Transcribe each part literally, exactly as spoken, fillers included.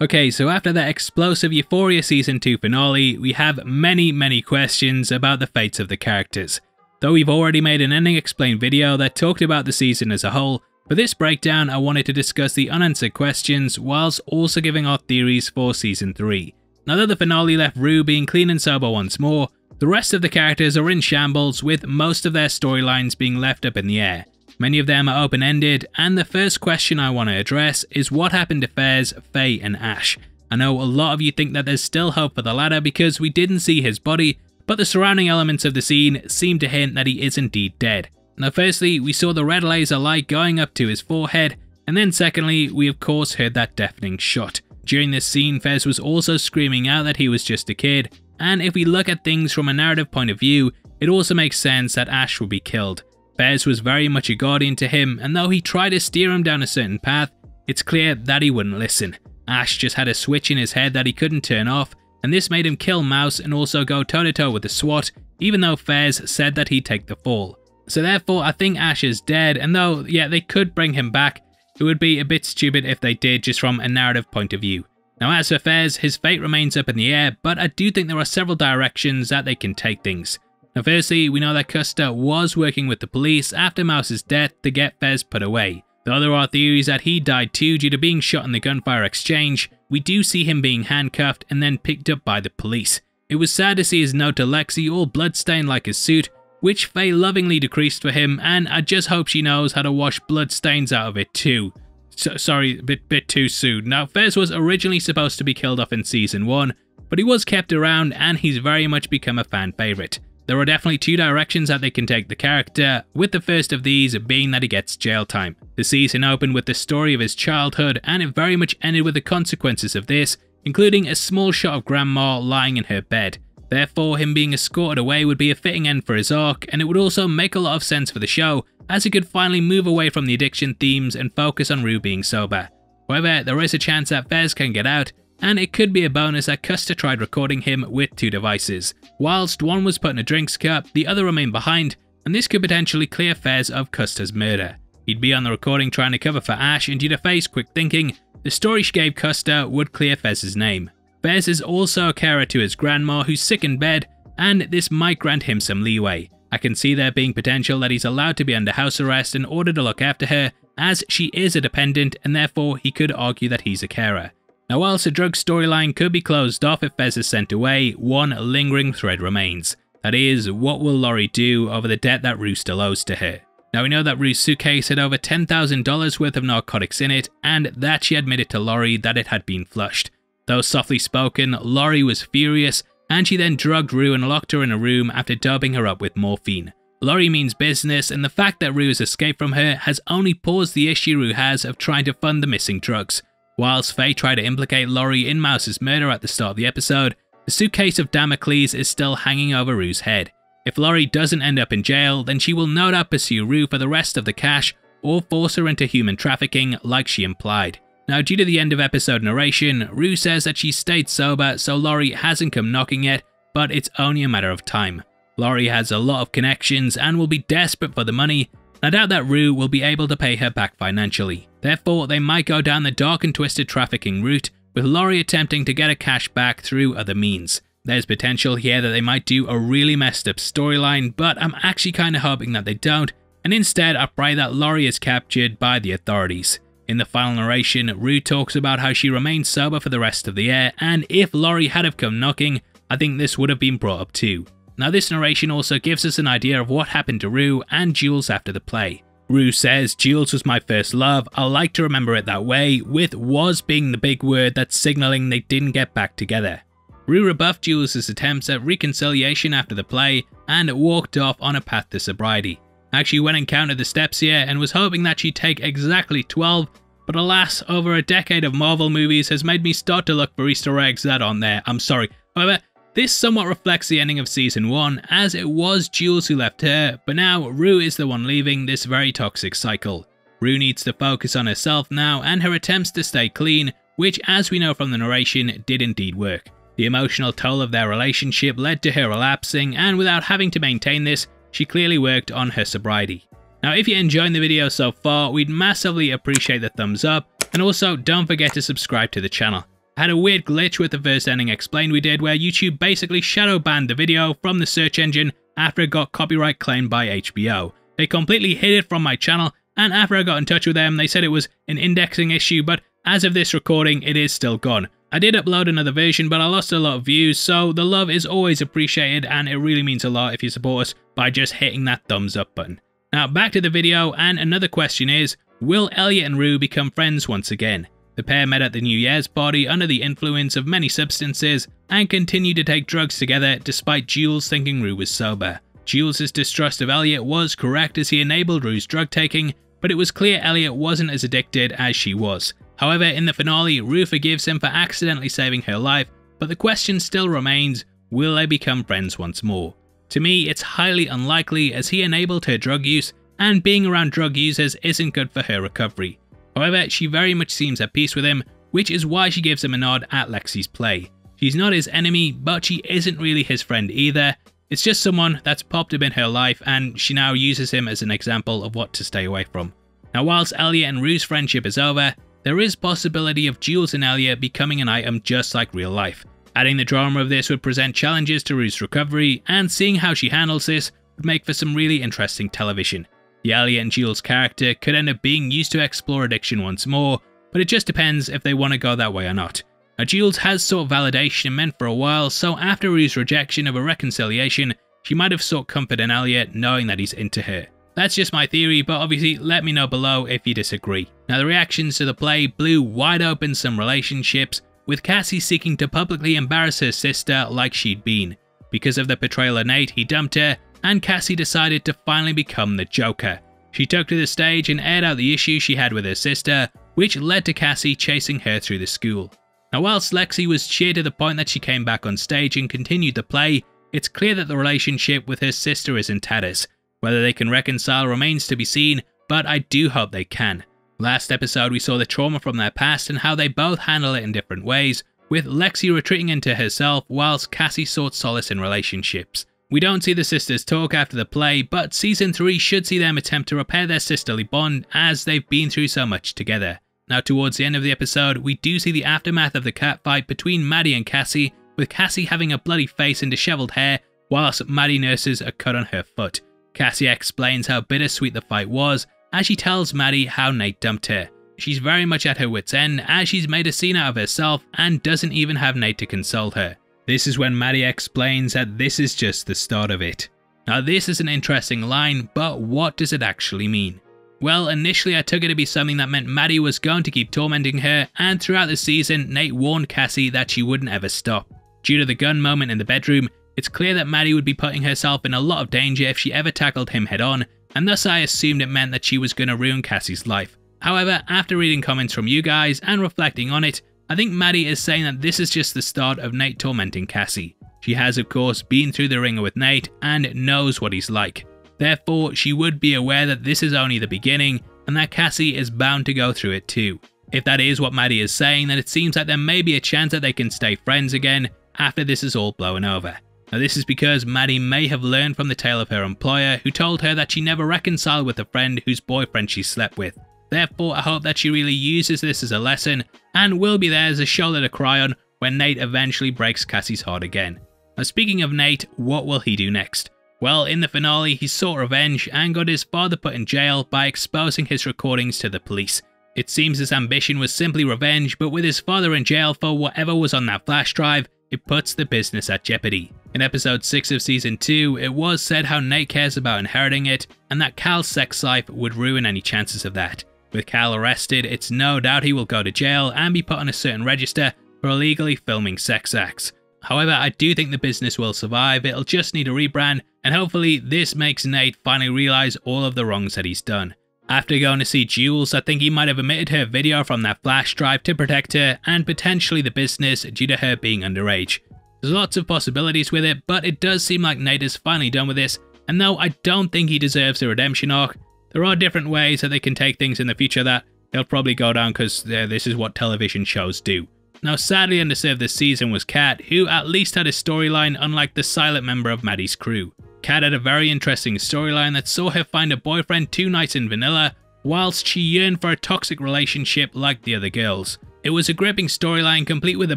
Okay, so after that explosive Euphoria Season two finale, we have many, many questions about the fates of the characters. Though we've already made an ending explained video that talked about the season as a whole, for this breakdown I wanted to discuss the unanswered questions whilst also giving our theories for Season three. Now that the finale left Rue being clean and sober once more, the rest of the characters are in shambles with most of their storylines being left up in the air. Many of them are open-ended, and the first question I want to address is what happened to Fez, Faye and Ash. I know a lot of you think that there's still hope for the latter because we didn't see his body, but the surrounding elements of the scene seem to hint that he is indeed dead. Now firstly, we saw the red laser light going up to his forehead, and then secondly, we of course heard that deafening shot. During this scene, Fez was also screaming out that he was just a kid, and if we look at things from a narrative point of view, it also makes sense that Ash would be killed. Fez was very much a guardian to him, and though he tried to steer him down a certain path, it's clear that he wouldn't listen. Ash just had a switch in his head that he couldn't turn off, and this made him kill Mouse and also go toe-to-toe with the SWAT, even though Fez said that he'd take the fall. So therefore, I think Ash is dead, and though, yeah, they could bring him back, it would be a bit stupid if they did just from a narrative point of view. Now as for Fez, his fate remains up in the air, but I do think there are several directions that they can take things. Now firstly, we know that Custer was working with the police after Mouse's death to get Fez put away. Though there are theories that he died too due to being shot in the gunfire exchange, we do see him being handcuffed and then picked up by the police. It was sad to see his note to Lexi all bloodstained like his suit, which Faye lovingly decreased for him, and I just hope she knows how to wash bloodstains out of it too. So, sorry, a bit, bit too soon. Now Fez was originally supposed to be killed off in Season one, but he was kept around and he's very much become a fan favourite. There are definitely two directions that they can take the character, with the first of these being that he gets jail time. The season opened with the story of his childhood, and it very much ended with the consequences of this, including a small shot of Grandma lying in her bed. Therefore, him being escorted away would be a fitting end for his arc, and it would also make a lot of sense for the show, as he could finally move away from the addiction themes and focus on Rue being sober. However, there is a chance that Fez can get out, and it could be a bonus that Custer tried recording him with two devices. Whilst one was put in a drinks cup, the other remained behind, and this could potentially clear Fez of Custer's murder. He'd be on the recording trying to cover for Ash, and due to Faye's quick thinking, the story she gave Custer would clear Fez's name. Fez is also a carer to his grandma who's sick in bed, and this might grant him some leeway. I can see there being potential that he's allowed to be under house arrest in order to look after her, as she is a dependent, and therefore he could argue that he's a carer. Now whilst the drug storyline could be closed off if Fez is sent away, one lingering thread remains. That is, what will Laurie do over the debt that Rue still owes to her? Now we know that Rue's suitcase had over ten thousand dollars worth of narcotics in it, and that she admitted to Laurie that it had been flushed. Though softly spoken, Laurie was furious, and she then drugged Rue and locked her in a room after daubing her up with morphine. Laurie means business, and the fact that Rue has escaped from her has only paused the issue Rue has of trying to fund the missing drugs. Whilst Faye tried to implicate Laurie in Mouse's murder at the start of the episode, the suitcase of Damocles is still hanging over Rue's head. If Laurie doesn't end up in jail, then she will no doubt pursue Rue for the rest of the cash or force her into human trafficking like she implied. Now due to the end of episode narration, Rue says that she stayed sober so Laurie hasn't come knocking yet, but it's only a matter of time. Laurie has a lot of connections and will be desperate for the money. I doubt that Rue will be able to pay her back financially. Therefore, they might go down the dark and twisted trafficking route, with Laurie attempting to get her cash back through other means. There's potential here that they might do a really messed up storyline, but I'm actually kinda hoping that they don't, and instead I pray that Laurie is captured by the authorities. In the final narration, Rue talks about how she remains sober for the rest of the year, and if Laurie had have come knocking, I think this would have been brought up too. Now this narration also gives us an idea of what happened to Rue and Jules after the play. Rue says, "Jules was my first love, I like to remember it that way," with "was" being the big word that's signalling they didn't get back together. Rue rebuffed Jules' attempts at reconciliation after the play and walked off on a path to sobriety. I actually went and counted the steps here and was hoping that she'd take exactly twelve, but alas, over a decade of Marvel movies has made me start to look for Easter eggs that aren't there, I'm sorry. However, this somewhat reflects the ending of Season one, as it was Jules who left her, but now Rue is the one leaving this very toxic cycle. Rue needs to focus on herself now and her attempts to stay clean, which as we know from the narration, did indeed work. The emotional toll of their relationship led to her relapsing, and without having to maintain this, she clearly worked on her sobriety. Now if you're enjoying the video so far, we'd massively appreciate the thumbs up, and also don't forget to subscribe to the channel. had a weird glitch with the first ending explained we did, where YouTube basically shadow banned the video from the search engine after it got copyright claimed by H B O. They completely hid it from my channel, and after I got in touch with them, they said it was an indexing issue, but as of this recording, it is still gone. I did upload another version, but I lost a lot of views, so the love is always appreciated, and it really means a lot if you support us by just hitting that thumbs up button. Now back to the video, and another question is, will Elliot and Rue become friends once again? The pair met at the New Year's party under the influence of many substances, and continued to take drugs together despite Jules thinking Rue was sober. Jules' distrust of Elliot was correct as he enabled Rue's drug taking, but it was clear Elliot wasn't as addicted as she was. However, in the finale, Rue forgives him for accidentally saving her life, but the question still remains, will they become friends once more? To me, it's highly unlikely as he enabled her drug use, and being around drug users isn't good for her recovery. However, she very much seems at peace with him, which is why she gives him a nod at Lexi's play. She's not his enemy, but she isn't really his friend either. It's just someone that's popped up in her life, and she now uses him as an example of what to stay away from. Now whilst Elliot and Rue's friendship is over, there is possibility of Jules and Elliot becoming an item just like real life. Adding the drama of this would present challenges to Rue's recovery, and seeing how she handles this would make for some really interesting television. The Elliot and Jules character could end up being used to explore addiction once more, but it just depends if they want to go that way or not. Now Jules has sought validation in men for a while, so after Rue's rejection of a reconciliation, she might have sought comfort in Elliot knowing that he's into her. That's just my theory, but obviously let me know below if you disagree. Now the reactions to the play blew wide open some relationships, with Cassie seeking to publicly embarrass her sister like she'd been. Because of the portrayal of Nate, he dumped her, and Cassie decided to finally become the Joker. She took to the stage and aired out the issue she had with her sister, which led to Cassie chasing her through the school. Now whilst Lexi was cheered to the point that she came back on stage and continued the play, it's clear that the relationship with her sister is in tatters. Whether they can reconcile remains to be seen, but I do hope they can. Last episode we saw the trauma from their past and how they both handle it in different ways, with Lexi retreating into herself whilst Cassie sought solace in relationships. We don't see the sisters talk after the play, but season three should see them attempt to repair their sisterly bond as they've been through so much together. Now towards the end of the episode, we do see the aftermath of the catfight between Maddie and Cassie, with Cassie having a bloody face and dishevelled hair, whilst Maddie nurses a cut on her foot. Cassie explains how bittersweet the fight was, as she tells Maddie how Nate dumped her. She's very much at her wit's end, as she's made a scene out of herself and doesn't even have Nate to console her. This is when Maddie explains that this is just the start of it. Now this is an interesting line, but what does it actually mean? Well, initially I took it to be something that meant Maddie was going to keep tormenting her, and throughout the season, Nate warned Cassie that she wouldn't ever stop. Due to the gun moment in the bedroom, it's clear that Maddie would be putting herself in a lot of danger if she ever tackled him head on, and thus I assumed it meant that she was going to ruin Cassie's life. However, after reading comments from you guys and reflecting on it, I think Maddie is saying that this is just the start of Nate tormenting Cassie. She has of course been through the ringer with Nate and knows what he's like. Therefore, she would be aware that this is only the beginning and that Cassie is bound to go through it too. If that is what Maddie is saying, then it seems like there may be a chance that they can stay friends again after this is all blown over. Now this is because Maddie may have learned from the tale of her employer who told her that she never reconciled with a friend whose boyfriend she slept with. Therefore, I hope that she really uses this as a lesson and will be there as a shoulder to cry on when Nate eventually breaks Cassie's heart again. Now speaking of Nate, what will he do next? Well, in the finale, he sought revenge and got his father put in jail by exposing his recordings to the police. It seems his ambition was simply revenge, but with his father in jail for whatever was on that flash drive, it puts the business at jeopardy. In episode six of season two, it was said how Nate cares about inheriting it and that Cal's sex life would ruin any chances of that. With Cal arrested, it's no doubt he will go to jail and be put on a certain register for illegally filming sex acts. However, I do think the business will survive, it'll just need a rebrand, and hopefully this makes Nate finally realise all of the wrongs that he's done. After going to see Jules, I think he might have omitted her video from that flash drive to protect her and potentially the business due to her being underage. There's lots of possibilities with it, but it does seem like Nate is finally done with this, and though I don't think he deserves a redemption arc, there are different ways that they can take things in the future that they'll probably go down because uh, this is what television shows do. Now sadly underserved this season was Kat, who at least had a storyline unlike the silent member of Maddie's crew. Kat had a very interesting storyline that saw her find a boyfriend too nice and vanilla, whilst she yearned for a toxic relationship like the other girls. It was a gripping storyline complete with a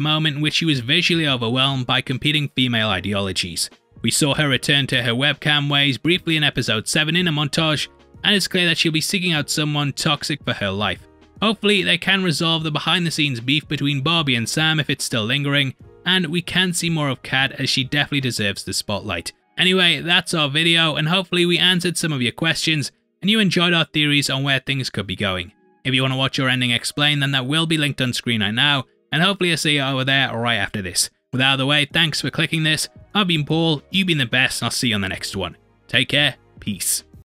moment in which she was visually overwhelmed by competing female ideologies. We saw her return to her webcam ways briefly in episode seven in a montage, and it's clear that she'll be seeking out someone toxic for her life. Hopefully they can resolve the behind the scenes beef between Barbie and Sam if it's still lingering, and we can see more of Kat as she definitely deserves the spotlight. Anyway, that's our video, and hopefully we answered some of your questions and you enjoyed our theories on where things could be going. If you want to watch your ending explained, then that will be linked on screen right now, and hopefully I see you over there right after this. With out of the way, thanks for clicking this. I've been Paul, you've been the best, and I'll see you on the next one. Take care, peace.